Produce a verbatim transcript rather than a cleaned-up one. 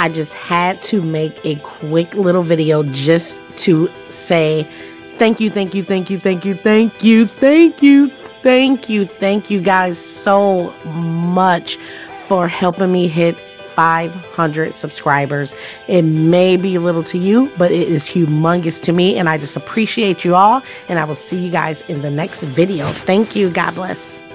I just had to make a quick little video just to say thank you, thank you, thank you, thank you, thank you, thank you, thank you, thank you guys so much for helping me hit five hundred subscribers. It may be little to you, but it is humongous to me, and I just appreciate you all, and I will see you guys in the next video. Thank you. God bless.